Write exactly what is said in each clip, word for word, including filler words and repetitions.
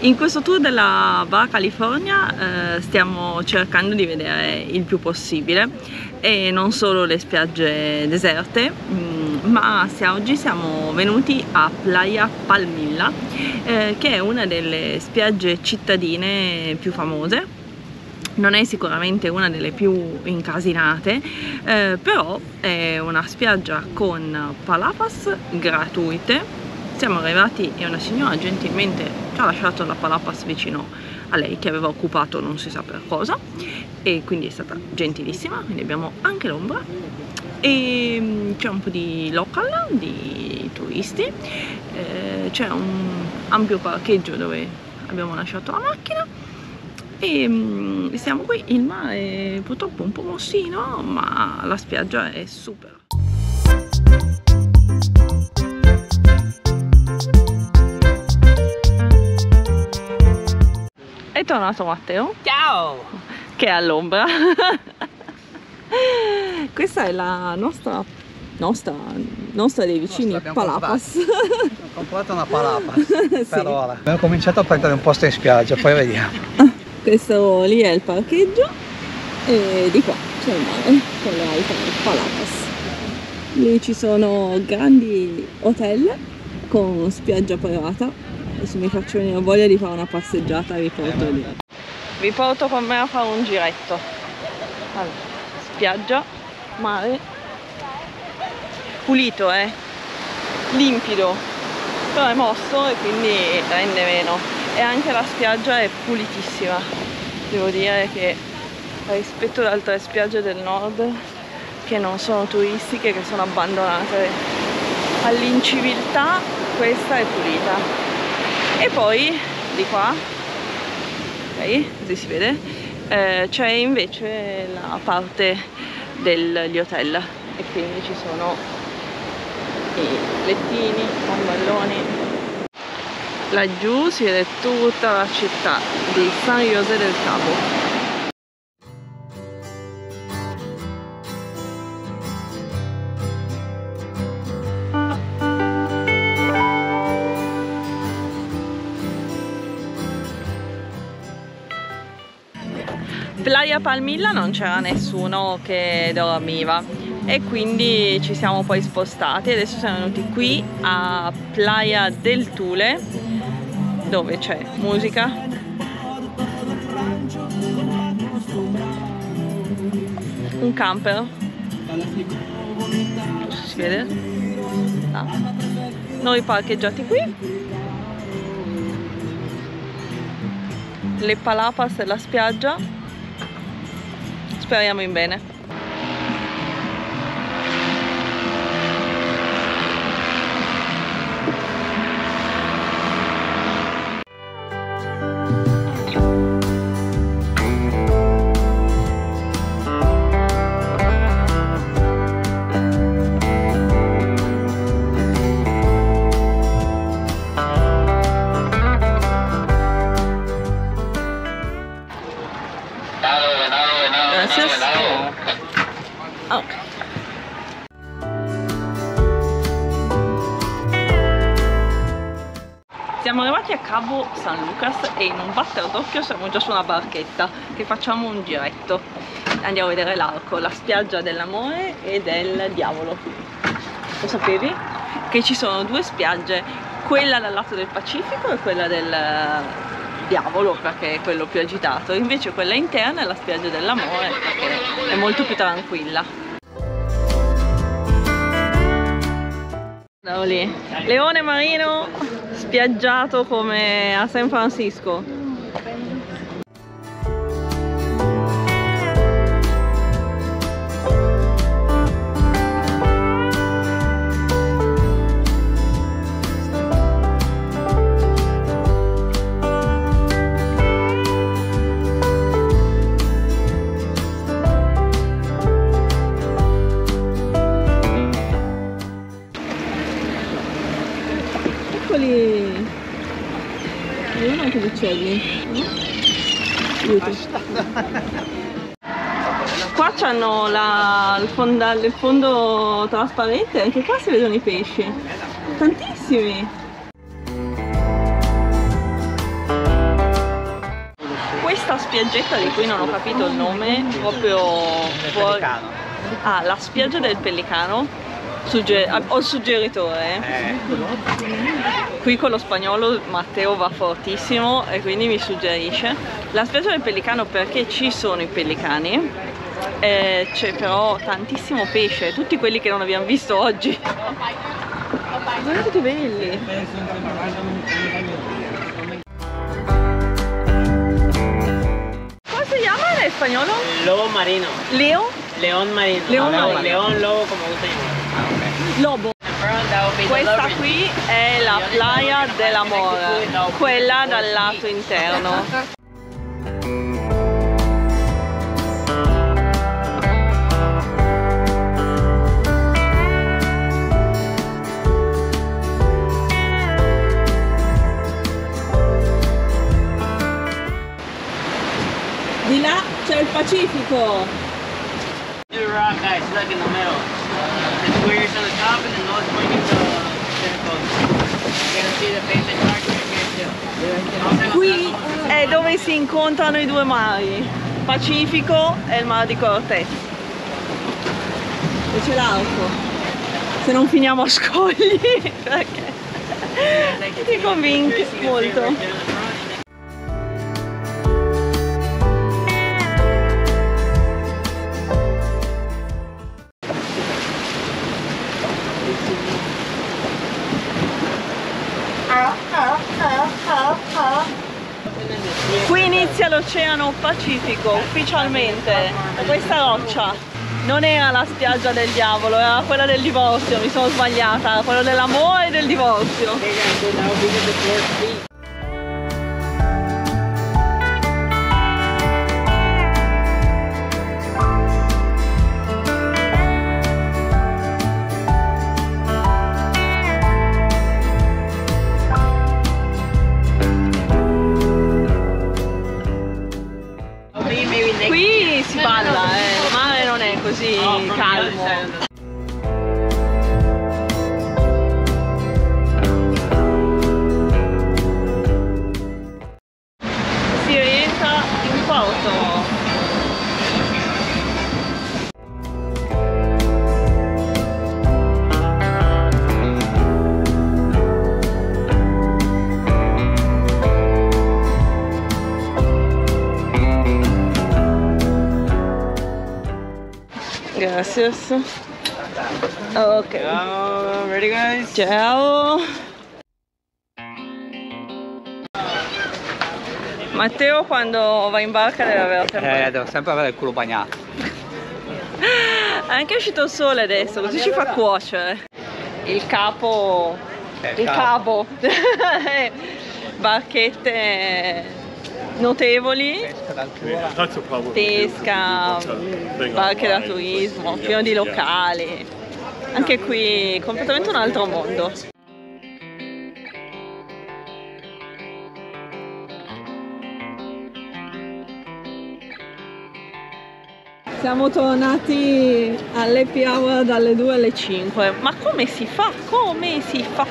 In questo tour della Baja California eh, stiamo cercando di vedere il più possibile e non solo le spiagge deserte, mh, ma se oggi siamo venuti a Playa Palmilla, eh, che è una delle spiagge cittadine più famose. Non è sicuramente una delle più incasinate, eh, però è una spiaggia con palapas gratuite. Siamo arrivati e una signora gentilmente ci ha lasciato la palapas vicino a lei, che aveva occupato non si sa per cosa, e quindi è stata gentilissima, quindi abbiamo anche l'ombra e c'è un po' di local, di turisti, eh, c'è un ampio parcheggio dove abbiamo lasciato la macchina e siamo qui. Il mare è purtroppo un po' mossino, ma la spiaggia è super. È tornato Matteo. Ciao! Che è all'ombra. Questa è la nostra, nostra, nostra dei vicini, nostra, palapas. Ho comprato una palapas, sì. Per ora. Abbiamo cominciato a prendere un posto in spiaggia, poi vediamo. Questo lì è il parcheggio e di qua c'è il mare con le altre palapas. Lì ci sono grandi hotel con spiaggia privata. Adesso mi faccio venire voglia di fare una passeggiata e vi porto lì. Vi porto con me a fare un giretto. Allora, spiaggia, mare, pulito, eh? Limpido, però è mosso e quindi rende meno. E anche la spiaggia è pulitissima. Devo dire che rispetto ad altre spiagge del nord, che non sono turistiche, che sono abbandonate all'inciviltà, questa è pulita. E poi di qua, ok, così si vede, eh, c'è invece la parte degli hotel e quindi ci sono i lettini, ombrelloni. Laggiù si vede tutta la città di San Jose del Cabo. Playa Palmilla non c'era nessuno che dormiva e quindi ci siamo poi spostati. Adesso siamo venuti qui a Playa del Tule, dove c'è musica, un camper, si vede? No. Noi parcheggiati qui, le palapas della spiaggia. Speriamo in bene. Siamo arrivati a Cabo San Lucas e in un batter d'occhio siamo già su una barchetta, che facciamo un giretto. Andiamo a vedere l'arco, la spiaggia dell'amore e del diavolo. Lo sapevi? Che ci sono due spiagge, quella dal lato del Pacifico e quella del diavolo, perché è quello più agitato. Invece quella interna è la spiaggia dell'amore, perché è molto più tranquilla. Lì. Leone marino spiaggiato come a San Francisco. Qua c'hanno il fondo trasparente, anche qua si vedono i pesci, tantissimi. questa spiaggetta di cui non ho capito il nome, proprio fuori... Ah, la spiaggia del Pellicano. Sugge... Ho il suggeritore. Qui con lo spagnolo Matteo va fortissimo e quindi mi suggerisce la spiaggia del Pellicano perché ci sono i pellicani. Eh, c'è però tantissimo pesce, tutti quelli che non abbiamo visto oggi. Guardate che belli! Come si chiama in spagnolo? Lobo marino. Leo? León marino. León, no, marino. León lobo, come gusta io. Lobo. Questa qui è la Playa della Mora, quella dal lato interno. Di là c'è il Pacifico! You're wrong guys, look in the middle. The squares on the top and the north wing is the circle. You can see the basic arc here too. Qui è dove si incontrano i due mari, il Pacifico e il mare di Cortez. E c'è l'arco. Se non finiamo a scogli, perché ti convince molto. Qui inizia l'Oceano Pacifico ufficialmente. Questa roccia non era la spiaggia del diavolo, era quella del divorzio, mi sono sbagliata, era quella dell'amore e del divorzio. Così calmo. Si rientra in porto. Gracias. Ok. Ciao, ready guys? Ciao. Matteo quando va in barca deve avere sempre... Eh, devo sempre avere il culo bagnato. Anche è uscito il sole adesso, così ci fa cuocere. Il capo... Il, il cabo. Barchette... notevoli, pesca, barche da turismo, pieno di locali, anche qui completamente un altro mondo. Siamo tornati all'happy hour dalle due alle cinque, ma come si fa? Come si fa?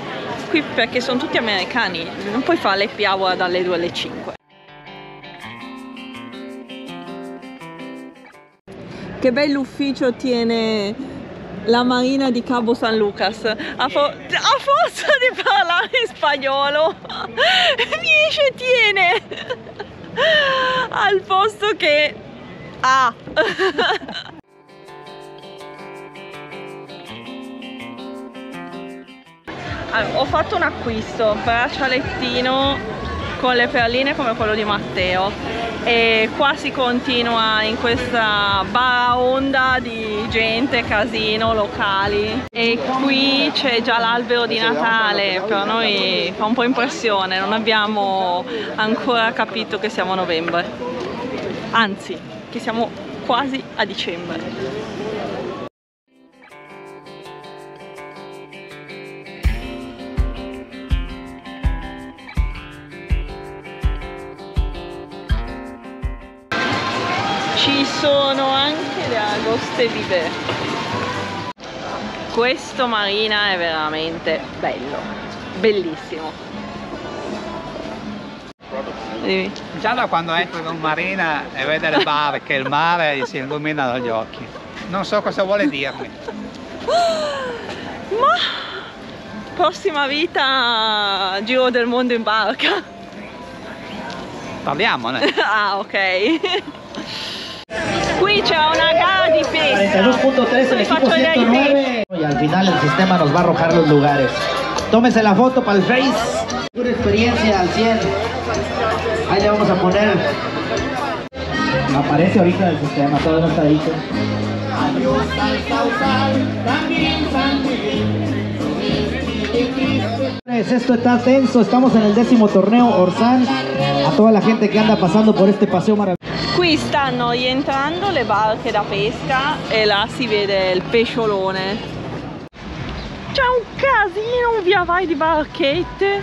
Qui perché sono tutti americani, non puoi fare l'happy hour dalle due alle cinque. Che bello ufficio tiene la marina di Cabo San Lucas, a, fo a forza di parlare in spagnolo riesce tiene al posto che ha. Ah. Allora, ho fatto un acquisto, braccialettino con le perline come quello di Matteo, e qua si continua in questa baraonda di gente, casino, locali, e qui c'è già l'albero di Natale. Per noi fa un po' impressione, non abbiamo ancora capito che siamo a novembre, anzi che siamo quasi a dicembre. Ci sono anche le agoste vive. Questo marina è veramente bello, bellissimo. Devi... Già quando entro in marina e vedo le barche, il mare, si illuminano gli occhi. Non so cosa vuole dirmi. Ma... prossima vita, giro del mondo in barca. Parliamone. Ah, ok. Qui c'è una gara di pesca. cuarenta y dos punto tres el equipo ciento nueve. Y al final el sistema nos va a arrojar los lugares. Tómese la foto para el Face. Una experiencia al cien. Ahí le vamos a poner. Aparece ahorita el sistema, todo no está dicho. Adiós al causal, también San Luis. Esto está tenso, estamos en el décimo torneo Orsán. A toda la gente que anda pasando por este paseo maravilloso. Qui stanno rientrando le barche da pesca e là si vede il pesciolone. C'è un casino, un via vai di barchette.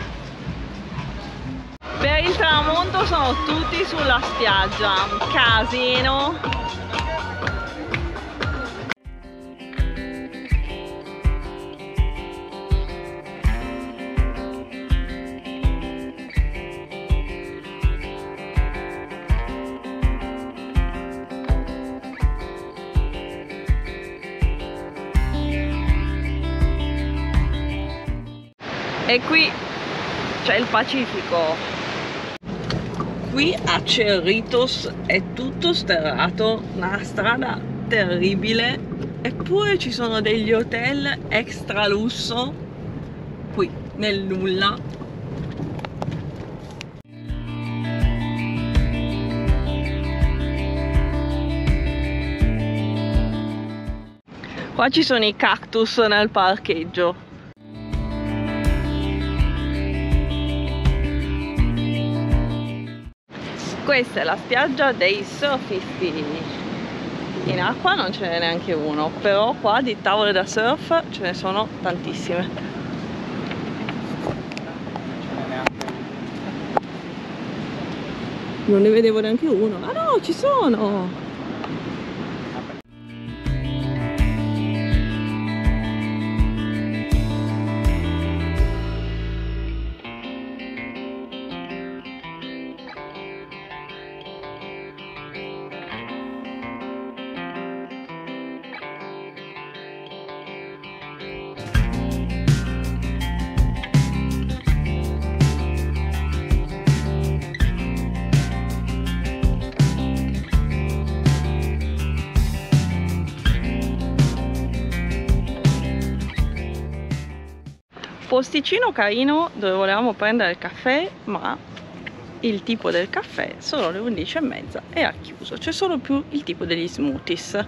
Per il tramonto sono tutti sulla spiaggia. Casino. E qui c'è il Pacifico. Qui a Cerritos è tutto sterrato, una strada terribile, eppure ci sono degli hotel extra lusso qui nel nulla. Qua ci sono i cactus nel parcheggio. Questa è la spiaggia dei surfisti. In acqua non ce n'è neanche uno, però qua di tavole da surf ce ne sono tantissime. Non ne vedevo neanche uno. Ah no, ci sono! Posticino carino dove volevamo prendere il caffè, ma il tipo del caffè sono le undici e mezza e ha chiuso. C'è solo più il tipo degli smoothies,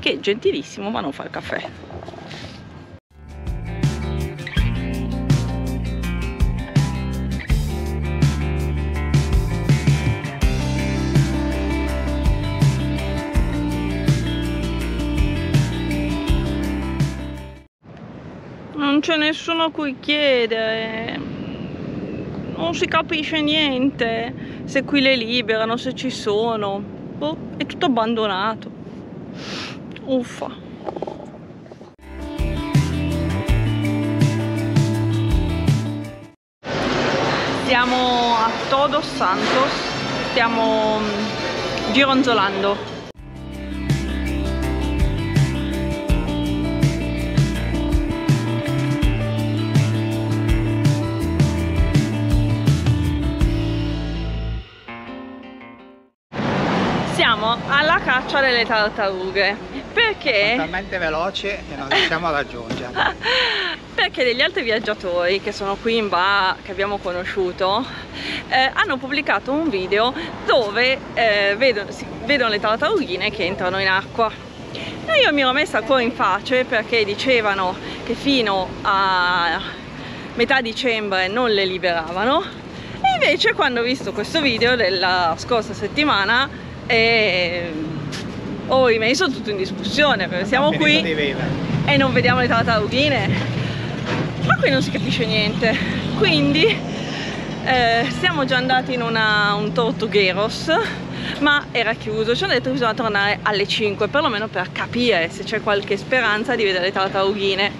che è gentilissimo ma non fa il caffè. Non c'è nessuno a cui chiedere, non si capisce niente, se qui le liberano, se ci sono, boh, è tutto abbandonato, uffa. Siamo a Todos Santos, stiamo gironzolando. Siamo alla caccia delle tartarughe perché sono talmente veloci che non riusciamo a raggiungerle. Perché degli altri viaggiatori che sono qui in Baja, che abbiamo conosciuto, eh, hanno pubblicato un video dove eh, vedono, si, vedono le tartarughine che entrano in acqua. E io mi ero messa il cuore in pace perché dicevano che fino a metà dicembre non le liberavano. E invece quando ho visto questo video della scorsa settimana e ho rimesso tutto in discussione perché siamo qui e non vediamo le tartarughine, ma qui non si capisce niente. Quindi eh, siamo già andati in una, un Tortugueros, ma era chiuso. Ci hanno detto che bisogna tornare alle cinque perlomeno per capire se c'è qualche speranza di vedere le tartarughine.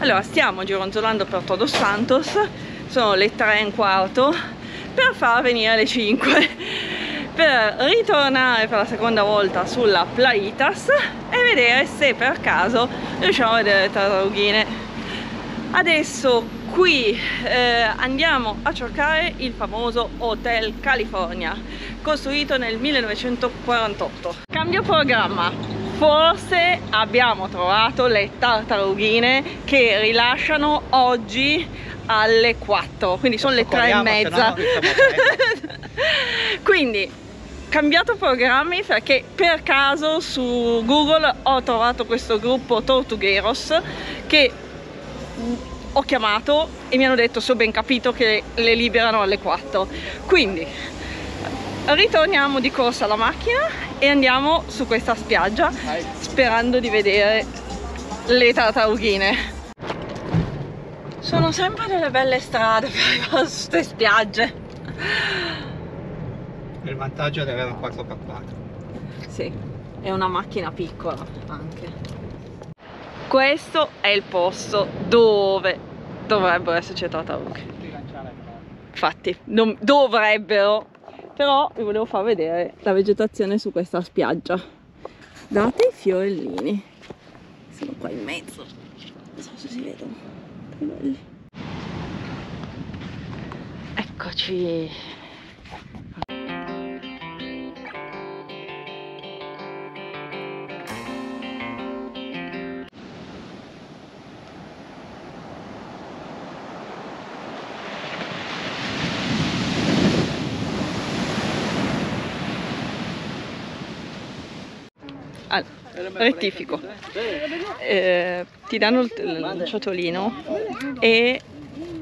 Allora stiamo gironzolando per Todos Santos, sono le tre e un quarto. per far venire le cinque per ritornare per la seconda volta sulla Playitas e vedere se per caso riusciamo a vedere le tartarughine. Adesso qui eh, andiamo a cercare il famoso Hotel California, costruito nel millenovecentoquarantotto. Cambio programma. Forse abbiamo trovato le tartarughine che rilasciano oggi alle quattro, quindi sono le tre e mezza. Quindi cambiato programmi, perché per caso su Google ho trovato questo gruppo Tortugueros che ho chiamato e mi hanno detto, se ho ben capito, che le liberano alle quattro. Quindi ritorniamo di corsa alla macchina e andiamo su questa spiaggia sperando di vedere le tartarughine. Sono sempre delle belle strade per arrivare su queste spiagge. Il vantaggio è di avere un quattro per quattro. Sì, è una macchina piccola anche. Questo è il posto dove dovrebbero esserci tartarughe. Infatti, non dovrebbero. Però vi volevo far vedere la vegetazione su questa spiaggia. Date i fiorellini. Sono qua in mezzo. Non so se si vedono. Belli. Eccoci. Rettifico, eh, ti danno il, il ciotolino e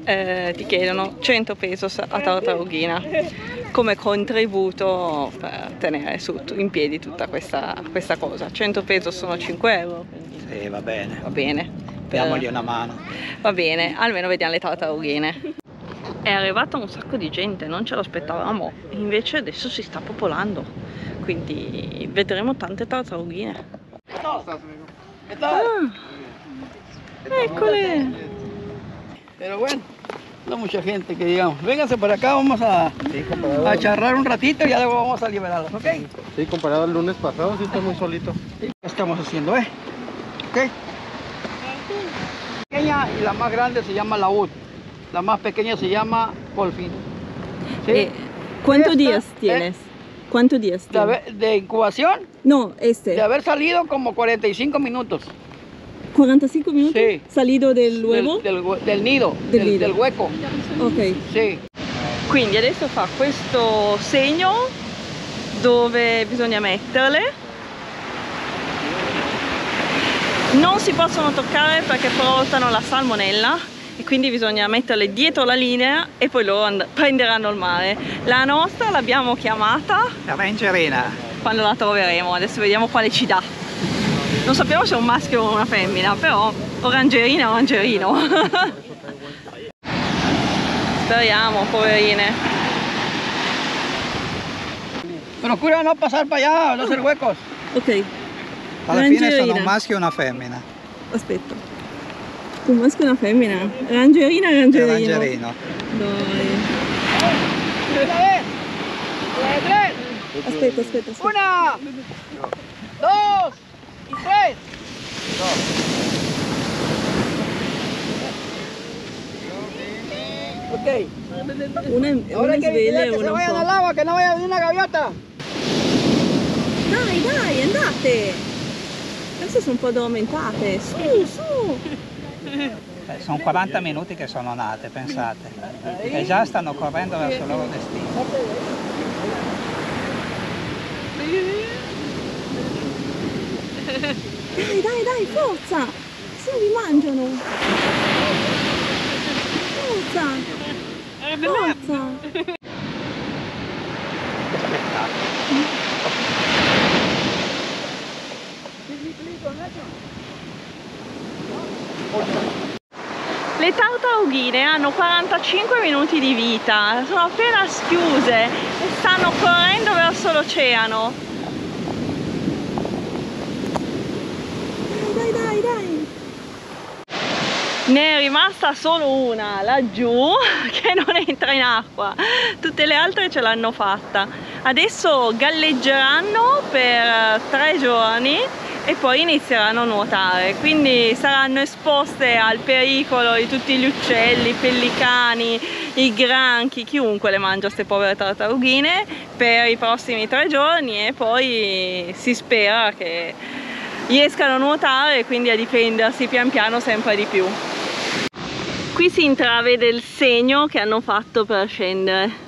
eh, ti chiedono cento pesos a tartarughina come contributo per tenere su, in piedi tutta questa, questa cosa. Cento pesos sono cinque euro, quindi sì, va bene, va bene, diamogli una mano, va bene, almeno vediamo le tartarughine. È arrivata un sacco di gente, non ce l'aspettavamo, invece adesso si sta popolando, quindi vedremo tante tartarughine. Ah, eccole. Pero bueno, no mucha gente que digamos. Vénganse para acá, vamos a, sí, a charrar un ratito y ya luego vamos a liberarlos, ¿ok? Sí, comparado al lunes pasado, sí estamos solitos. Sí. ¿Qué estamos haciendo, eh? ¿Ok? La pequeña y la más grande se llama laúd. La más pequeña se llama polfín. ¿Sí? Eh, ¿Cuántos Esta días tienes? Es, ¿Cuántos días tienes? De, ¿De incubación? No, este. De haber salido como cuarenta y cinco minutos. ¿cuarenta y cinco minutos? Sí. ¿Salido del huevo? Del, del, del nido, del, del, del hueco. Ok. Sì. Quindi adesso fa questo segno dove bisogna metterle. Non si possono toccare perché portano la salmonella. E quindi bisogna metterle dietro la linea e poi loro prenderanno il mare. La nostra l'abbiamo chiamata la Rangerina. Quando la troveremo, adesso vediamo quale ci dà. Non sappiamo se è un maschio o una femmina, però orangerina o rangerino. Speriamo, poverine. Procura non passare per allá, no ser huecos. Ok. Alla fine sono un maschio e una femmina. Aspetta. Un maschio e una femmina? Rangerina e rangerino? Rangerino. Dai. Aspetta, aspetta, aspetta. Una, dos, tre. Ok. Una è sveglia e una un po'. Che se vayan all'acqua, che non vaya di una gaviota. Dai, dai, andate. Adesso sono un po' addormentate. Su, su. Sono quaranta minuti che sono nate, pensate, e già stanno correndo verso il loro destino. Dai, dai, dai, forza! Se li mangiano! Forza! Forza! Le tartarughine hanno quarantacinque minuti di vita, sono appena schiuse e stanno correndo verso l'oceano. Dai, dai, dai, dai! ne è rimasta solo una laggiù che non entra in acqua, tutte le altre ce l'hanno fatta. Adesso galleggeranno per tre giorni e poi inizieranno a nuotare, quindi saranno esposte al pericolo di tutti gli uccelli, i pellicani, i granchi, chiunque le mangia queste povere tartarughine per i prossimi tre giorni e poi si spera che riescano a nuotare e quindi a difendersi pian piano sempre di più. Qui si intravede il segno che hanno fatto per scendere.